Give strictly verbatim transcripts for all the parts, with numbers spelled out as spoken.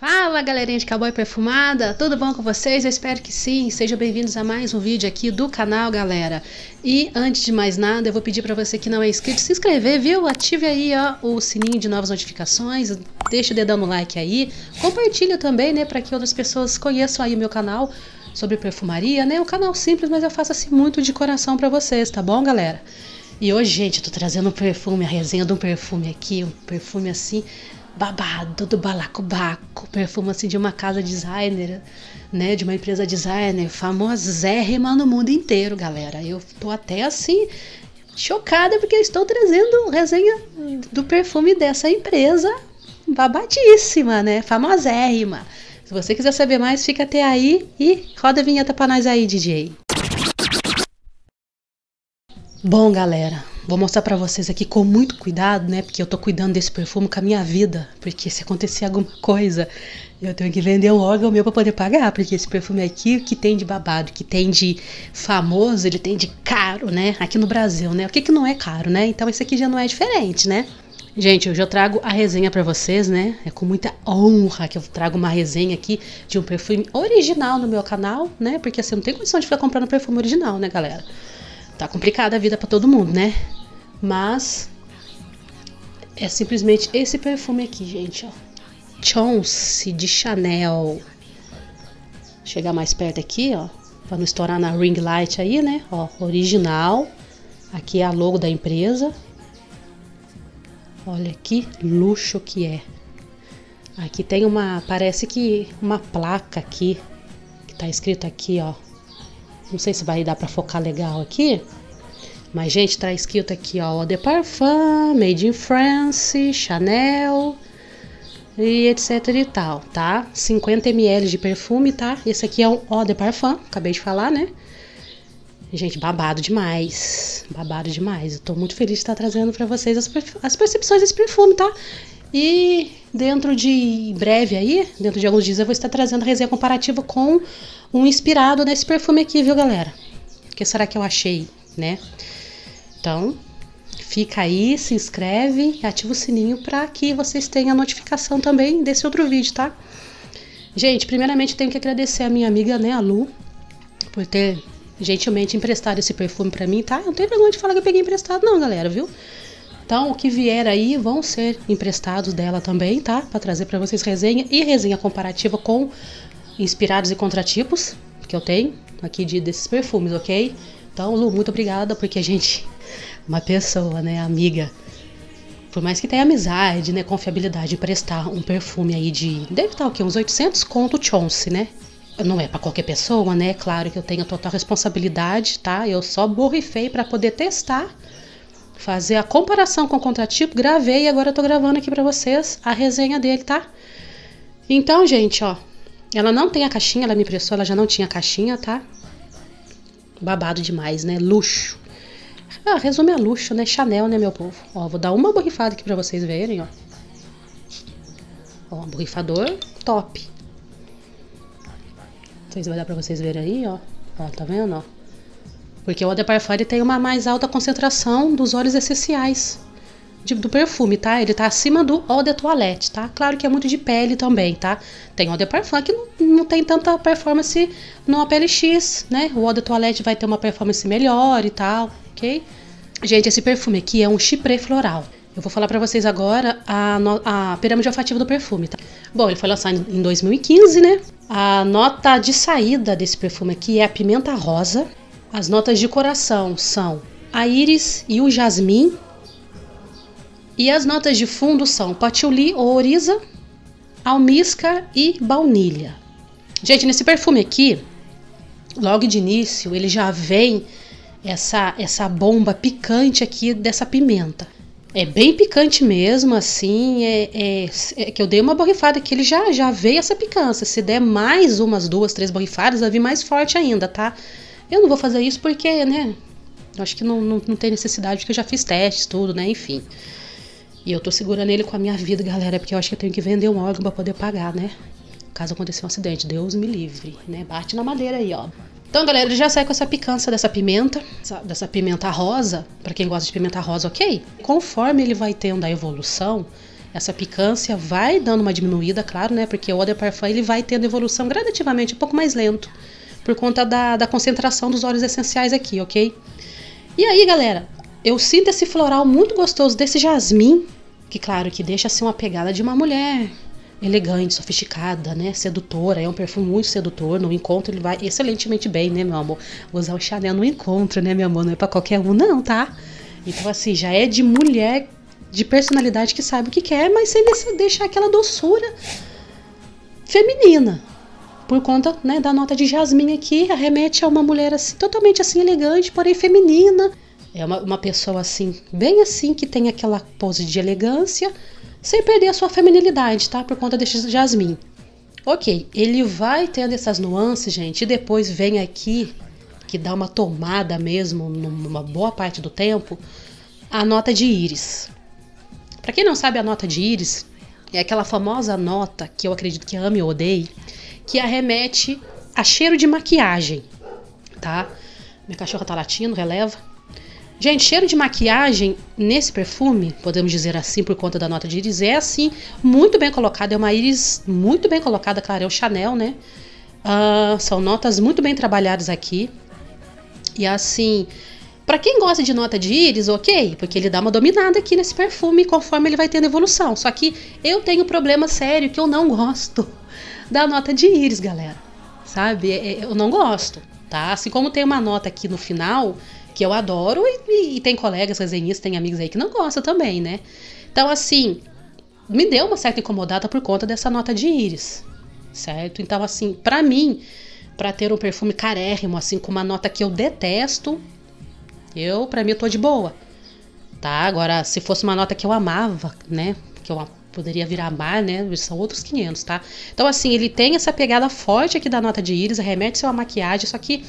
Fala galerinha de cowboy perfumada, tudo bom com vocês? Eu espero que sim, sejam bem-vindos a mais um vídeo aqui do canal, galera. E antes de mais nada, eu vou pedir pra você que não é inscrito, se inscrever, viu? Ative aí ó, o sininho de novas notificações, deixa o dedão no like aí, compartilha também, né, pra que outras pessoas conheçam aí o meu canal sobre perfumaria, né? Um canal simples, mas eu faço assim muito de coração pra vocês, tá bom, galera? E hoje, gente, eu tô trazendo um perfume, a resenha de um perfume aqui, um perfume assim... babado do balacobaco, perfume assim de uma casa designer, né, de uma empresa designer, famosérrima no mundo inteiro, galera. Eu tô até assim chocada porque eu estou trazendo resenha do perfume dessa empresa babadíssima, né, famosérrima. Se você quiser saber mais, fica até aí e roda a vinheta pra nós aí, D J. Bom, galera, vou mostrar pra vocês aqui com muito cuidado, né? Porque eu tô cuidando desse perfume com a minha vida. Porque se acontecer alguma coisa, eu tenho que vender um órgão meu pra poder pagar. Porque esse perfume aqui, o que tem de babado, que tem de famoso, ele tem de caro, né? Aqui no Brasil, né? O que que não é caro, né? Então esse aqui já não é diferente, né? Gente, hoje eu trago a resenha pra vocês, né? É com muita honra que eu trago uma resenha aqui de um perfume original no meu canal, né? Porque assim, eu não tenho condição de ficar comprando perfume original, né, galera? Tá complicada a vida pra todo mundo, né? Mas é simplesmente esse perfume aqui, gente, ó. Chance de Chanel. Vou chegar mais perto aqui, ó, pra não estourar na ring light aí, né? Ó, original. Aqui é a logo da empresa. Olha que luxo que é. Aqui tem uma, parece que uma placa aqui que tá escrito aqui, ó. Não sei se vai dar pra focar legal aqui. Mas, gente, tá escrito aqui, ó. Eau de Parfum, Made in France, Chanel e etc e tal, tá? cinquenta mililitros de perfume, tá? Esse aqui é um Eau de Parfum, acabei de falar, né? Gente, babado demais. Babado demais. Eu tô muito feliz de estar trazendo pra vocês as, as percepções desse perfume, tá? E dentro de em breve aí, dentro de alguns dias, eu vou estar trazendo a resenha comparativa com um inspirado nesse perfume aqui, viu, galera? O que será que eu achei, né? Então, fica aí, se inscreve, ativa o sininho para que vocês tenham a notificação também desse outro vídeo, tá? Gente, primeiramente tenho que agradecer a minha amiga, né, a Lu, por ter gentilmente emprestado esse perfume para mim, tá? Eu não tenho vergonha de falar que eu peguei emprestado não, galera, viu? Então, o que vier aí vão ser emprestados dela também, tá? Para trazer para vocês resenha e resenha comparativa com inspirados e contratipos que eu tenho aqui de, desses perfumes, ok? Então, Lu, muito obrigada, porque a gente, uma pessoa, né, amiga, por mais que tenha amizade, né, confiabilidade, emprestar um perfume aí de, deve estar o quê? Uns oitocentos conto Chance, né? Não é para qualquer pessoa, né? Claro que eu tenho a total responsabilidade, tá? Eu só borrifei para poder testar, fazer a comparação com o contratipo, gravei e agora eu tô gravando aqui pra vocês a resenha dele, tá? Então, gente, ó, ela não tem a caixinha, ela me emprestou, ela já não tinha caixinha, tá? Babado demais, né? Luxo. Ah, resumo é luxo, né? Chanel, né, meu povo? Ó, vou dar uma borrifada aqui pra vocês verem, ó. Ó, borrifador top. Não sei se vai dar pra vocês verem aí, ó. Ó, tá vendo, ó? Porque o Eau de Parfum tem uma mais alta concentração dos óleos essenciais de, do perfume, tá? Ele tá acima do Eau de Toilette, tá? Claro que é muito de pele também, tá? Tem Eau de Parfum que não, não tem tanta performance numa pele X, né? O Eau de Toilette vai ter uma performance melhor e tal, ok? Gente, esse perfume aqui é um chipre floral. Eu vou falar pra vocês agora a, a pirâmide olfativa do perfume, tá? Bom, ele foi lançado em dois mil e quinze, né? A nota de saída desse perfume aqui é a pimenta rosa. As notas de coração são a íris e o jasmim. E as notas de fundo são patchouli ou oriza, almíscar e baunilha. Gente, nesse perfume aqui, logo de início, ele já vem essa, essa bomba picante aqui dessa pimenta. É bem picante mesmo, assim, é, é, é que eu dei uma borrifada que ele já, já veio essa picância. Se der mais umas duas, três borrifadas, vai vir mais forte ainda, tá? Eu não vou fazer isso porque, né, eu acho que não, não, não tem necessidade, porque eu já fiz testes, tudo, né, enfim. E eu tô segurando ele com a minha vida, galera, porque eu acho que eu tenho que vender um órgão pra poder pagar, né, caso aconteça um acidente, Deus me livre, né, bate na madeira aí, ó. Então, galera, ele já sai com essa picância dessa pimenta, essa, dessa pimenta rosa, pra quem gosta de pimenta rosa, ok? Conforme ele vai tendo a evolução, essa picância vai dando uma diminuída, claro, né? Porque o eau de parfum ele vai tendo evolução gradativamente, um pouco mais lento, por conta da, da concentração dos óleos essenciais aqui, ok? E aí, galera, eu sinto esse floral muito gostoso desse jasmim, que claro, que deixa assim uma pegada de uma mulher elegante, sofisticada, né, sedutora. É um perfume muito sedutor, no encontro ele vai excelentemente bem, né, meu amor? Vou usar o Chanel no encontro, né, meu amor? Não é pra qualquer um não, tá? Então assim, já é de mulher de personalidade que sabe o que quer, mas sem deixar aquela doçura feminina. Por conta, né, da nota de jasmim aqui, arremete a uma mulher assim, totalmente assim elegante, porém feminina. É uma, uma pessoa assim, bem assim, que tem aquela pose de elegância, sem perder a sua feminilidade, tá? Por conta desse jasmim. Ok, ele vai tendo essas nuances, gente, e depois vem aqui, que dá uma tomada mesmo, numa boa parte do tempo, a nota de íris. Pra quem não sabe, a nota de íris é aquela famosa nota que eu acredito que ame ou odeie, que arremete a cheiro de maquiagem, tá? Minha cachorra tá latindo, releva. Gente, cheiro de maquiagem nesse perfume, podemos dizer assim, por conta da nota de íris, é assim, muito bem colocada. É uma íris muito bem colocada, claro, é o Chanel, né? Uh, são notas muito bem trabalhadas aqui. E assim, pra quem gosta de nota de íris, ok, porque ele dá uma dominada aqui nesse perfume, conforme ele vai tendo evolução. Só que eu tenho um problema sério, que eu não gosto da nota de íris, galera. Sabe? Eu não gosto, tá? Assim como tem uma nota aqui no final... que eu adoro, e, e, e tem colegas resenhistas, tem amigos aí que não gostam também, né? Então, assim, me deu uma certa incomodada por conta dessa nota de íris, certo? Então, assim, pra mim, pra ter um perfume carérrimo, assim, com uma nota que eu detesto, eu, pra mim, eu tô de boa, tá? Agora, se fosse uma nota que eu amava, né, que eu poderia vir a amar, né, são outros quinhentos, tá? Então, assim, ele tem essa pegada forte aqui da nota de íris, remete-se a uma maquiagem, só que...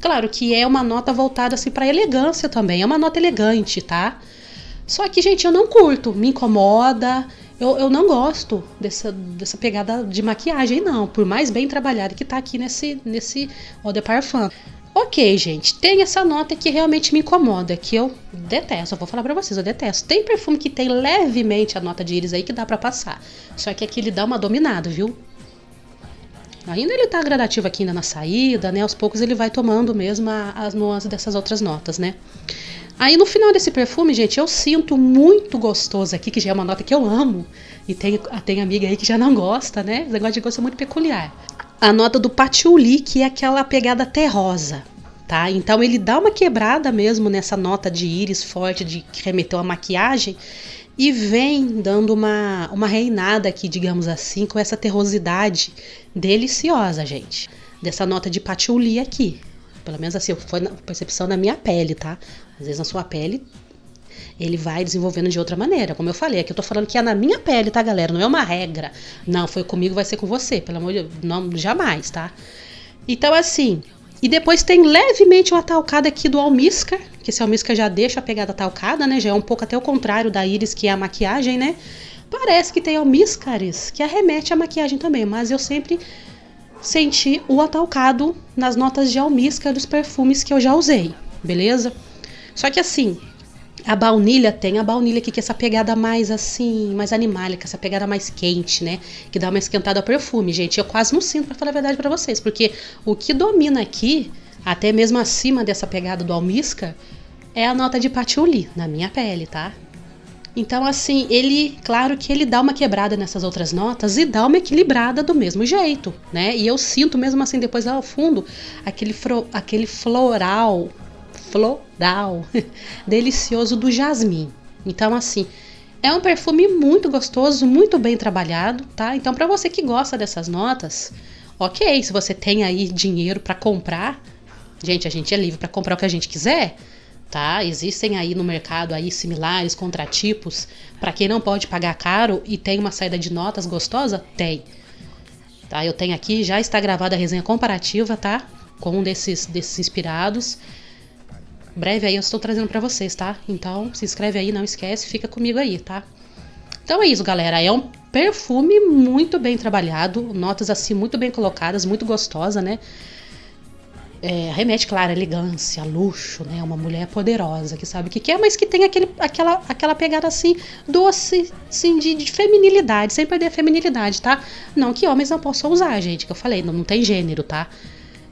claro que é uma nota voltada assim para elegância também, é uma nota elegante, tá? Só que, gente, eu não curto, me incomoda, eu, eu não gosto dessa, dessa pegada de maquiagem, não, por mais bem trabalhada que tá aqui nesse, nesse eau de parfum. Ok, gente, tem essa nota que realmente me incomoda, que eu detesto, eu vou falar pra vocês, eu detesto. Tem perfume que tem levemente a nota de íris aí que dá pra passar, só que aqui ele dá uma dominada, viu? Ainda ele tá gradativo aqui ainda na saída, né? Aos poucos ele vai tomando mesmo a, as nuances dessas outras notas, né? Aí no final desse perfume, gente, eu sinto muito gostoso aqui, que já é uma nota que eu amo. E tem, tem amiga aí que já não gosta, né? Esse negócio de gosto é muito peculiar. A nota do patchouli, que é aquela pegada terrosa, tá? Então ele dá uma quebrada mesmo nessa nota de íris forte, de que remeteu à maquiagem. E vem dando uma, uma reinada aqui, digamos assim, com essa terrosidade deliciosa, gente. Dessa nota de patchouli aqui. Pelo menos assim, foi na percepção da minha pele, tá? Às vezes na sua pele, ele vai desenvolvendo de outra maneira. Como eu falei, aqui eu tô falando que é na minha pele, tá, galera? Não é uma regra. Não, foi comigo, vai ser com você. Pelo amor de Deus, não, jamais, tá? Então, assim... e depois tem levemente uma talcada aqui do almíscar, que esse almíscar já deixa a pegada talcada, né? Já é um pouco até o contrário da íris, que é a maquiagem, né? Parece que tem almíscares que arremete à maquiagem também, mas eu sempre senti o atalcado nas notas de almíscar dos perfumes que eu já usei, beleza? Só que assim, a baunilha tem a baunilha aqui, que é essa pegada mais assim, mais animálica, essa pegada mais quente, né? Que dá uma esquentada ao perfume, gente. Eu quase não sinto, pra falar a verdade pra vocês, porque o que domina aqui, até mesmo acima dessa pegada do almíscar, é a nota de patchouli, na minha pele, tá? Então, assim, ele, claro que ele dá uma quebrada nessas outras notas e dá uma equilibrada do mesmo jeito, né? E eu sinto mesmo assim, depois lá ao fundo, aquele, fro, aquele floral... floral delicioso do jasmim. Então, assim, é um perfume muito gostoso, muito bem trabalhado, tá? Então, para você que gosta dessas notas, ok, se você tem aí dinheiro para comprar, gente, a gente é livre para comprar o que a gente quiser, tá? Existem aí no mercado aí similares, contratipos, para quem não pode pagar caro e tem uma saída de notas gostosa, tem. Tá? Eu tenho aqui, já está gravada a resenha comparativa, tá? Com um desses, desses inspirados. Breve aí eu estou trazendo pra vocês, tá? Então se inscreve aí, não esquece, fica comigo aí, tá? Então é isso, galera, é um perfume muito bem trabalhado, notas assim muito bem colocadas, muito gostosa, né? é, remete, claro, à elegância, a luxo, né? Uma mulher poderosa, que sabe o que quer, mas que tem aquele, aquela, aquela pegada assim, doce, assim, de, de feminilidade, sem perder a feminilidade, tá? Não que homens não possam usar, gente, que eu falei, não, não tem gênero, tá?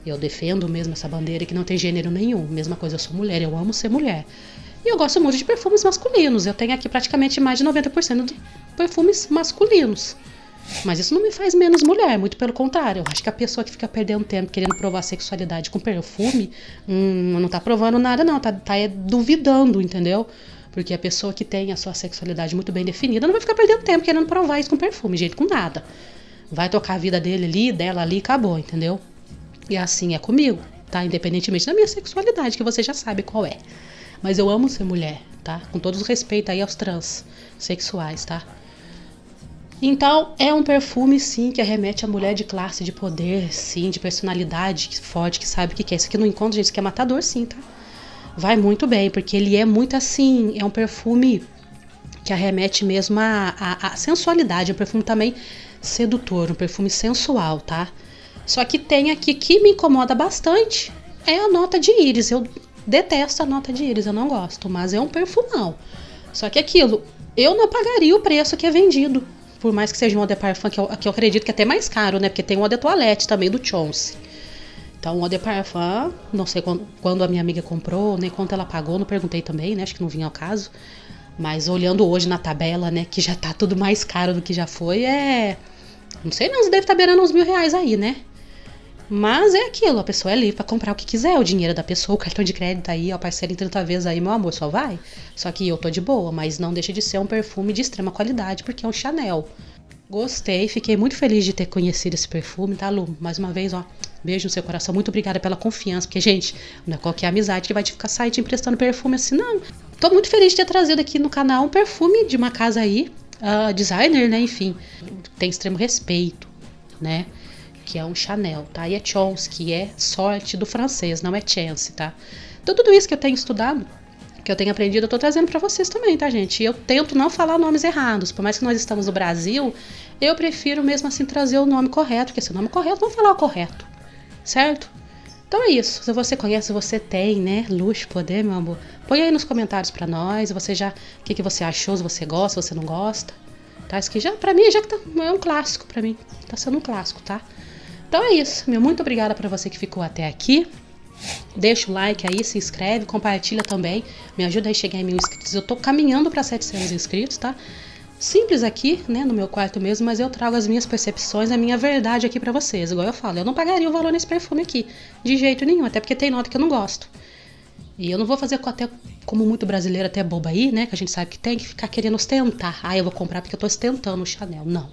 Eu defendo mesmo essa bandeira que não tem gênero nenhum. Mesma coisa, eu sou mulher, eu amo ser mulher. E eu gosto muito de perfumes masculinos. Eu tenho aqui praticamente mais de noventa por cento de perfumes masculinos. Mas isso não me faz menos mulher, muito pelo contrário. Eu acho que a pessoa que fica perdendo tempo querendo provar sexualidade com perfume, hum, não tá provando nada não, tá, tá é, duvidando, entendeu? Porque a pessoa que tem a sua sexualidade muito bem definida não vai ficar perdendo tempo querendo provar isso com perfume, gente, com nada. Vai tocar a vida dele ali, dela ali, acabou, entendeu? E assim é comigo, tá? Independentemente da minha sexualidade, que você já sabe qual é. Mas eu amo ser mulher, tá? Com todo o respeito aí aos transexuais, tá? Então, é um perfume, sim, que remete a mulher de classe, de poder, sim, de personalidade forte, que sabe o que é. Isso aqui no encontro, gente, isso aqui é matador, sim, tá? Vai muito bem, porque ele é muito assim, é um perfume que arremete mesmo a, a, a sensualidade, um perfume também sedutor, um perfume sensual, tá? Só que tem aqui que me incomoda bastante, é a nota de íris. Eu detesto a nota de íris, eu não gosto, mas é um perfumão. Só que aquilo, eu não pagaria o preço que é vendido, por mais que seja um eau de parfum, que eu, que eu acredito que é até mais caro, né? Porque tem um eau de toilette também, do Chance. Então, um eau de parfum, não sei quando, quando a minha amiga comprou, nem quanto ela pagou, não perguntei também, né? Acho que não vinha ao caso. Mas olhando hoje na tabela, né, que já tá tudo mais caro do que já foi, é... Não sei não, você deve estar beirando uns mil reais aí, né? Mas é aquilo, a pessoa é livre pra comprar o que quiser, o dinheiro da pessoa, o cartão de crédito aí, a parcela em trinta vezes aí, meu amor, só vai. Só que eu tô de boa, mas não deixa de ser um perfume de extrema qualidade, porque é um Chanel. Gostei, fiquei muito feliz de ter conhecido esse perfume, tá, Lu? Mais uma vez, ó, beijo no seu coração, muito obrigada pela confiança, porque, gente, não é qualquer amizade que vai te ficar saindo te emprestando perfume assim, não. Tô muito feliz de ter trazido aqui no canal um perfume de uma casa aí, uh, designer, né, enfim, tem extremo respeito, né? Que é um Chanel, tá? E é Chance, que é sorte do francês, não é Chance, tá? Então tudo isso que eu tenho estudado, que eu tenho aprendido, eu tô trazendo pra vocês também, tá, gente? E eu tento não falar nomes errados, por mais que nós estamos no Brasil, eu prefiro mesmo assim trazer o nome correto, porque se o nome é correto, vamos falar o correto, certo? Então é isso, se você conhece, você tem, né, luxo, poder, meu amor, põe aí nos comentários pra nós, você já, o que, que você achou, se você gosta, se você não gosta, tá? Isso aqui já, pra mim, já que tá, é um clássico pra mim, tá sendo um clássico, tá? Então é isso, meu muito obrigada para você que ficou até aqui, deixa o like aí, se inscreve, compartilha também, me ajuda a chegar em mil inscritos, eu tô caminhando para setecentos inscritos, tá? Simples aqui, né, no meu quarto mesmo, mas eu trago as minhas percepções, a minha verdade aqui para vocês, igual eu falo, eu não pagaria o valor nesse perfume aqui, de jeito nenhum, até porque tem nota que eu não gosto. E eu não vou fazer até como muito brasileiro, até boba aí, né, que a gente sabe que tem que ficar querendo ostentar, ah, eu vou comprar porque eu tô ostentando o Chanel, não.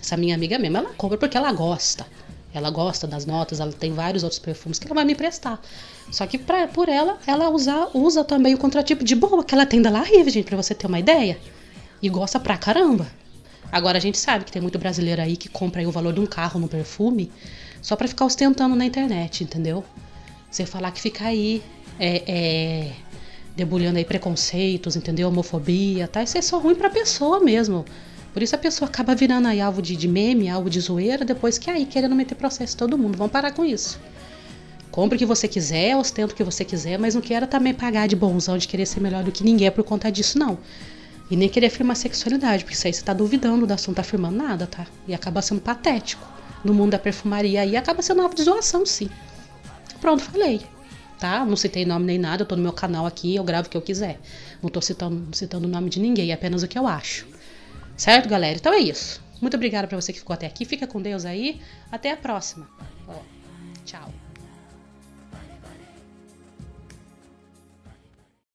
Essa minha amiga mesmo, ela compra porque ela gosta. Ela gosta das notas, ela tem vários outros perfumes que ela vai me emprestar. Só que pra, por ela, ela usa, usa também o contratipo de boa que ela tem da La Rive, gente, pra você ter uma ideia. E gosta pra caramba. Agora a gente sabe que tem muito brasileiro aí que compra aí o valor de um carro no perfume só pra ficar ostentando na internet, entendeu? Você falar que fica aí é, é, debulhando aí preconceitos, entendeu? Homofobia, tá? Isso é só ruim pra pessoa mesmo. Por isso a pessoa acaba virando aí alvo de, de meme, alvo de zoeira, depois que aí querendo meter processo todo mundo. Vamos parar com isso. Compre o que você quiser, ostenta o que você quiser, mas não queira também pagar de bonzão, de querer ser melhor do que ninguém por conta disso, não. E nem querer afirmar sexualidade, porque isso aí você tá duvidando do assunto, não tá afirmando nada, tá? E acaba sendo patético. No mundo da perfumaria aí acaba sendo alvo de zoação, sim. Pronto, falei. Tá? Não citei nome nem nada, eu tô no meu canal aqui, eu gravo o que eu quiser. Não tô citando, citando o nome de ninguém, é apenas o que eu acho. Certo, galera? Então é isso. Muito obrigada pra você que ficou até aqui. Fica com Deus aí. Até a próxima. Ó, tchau.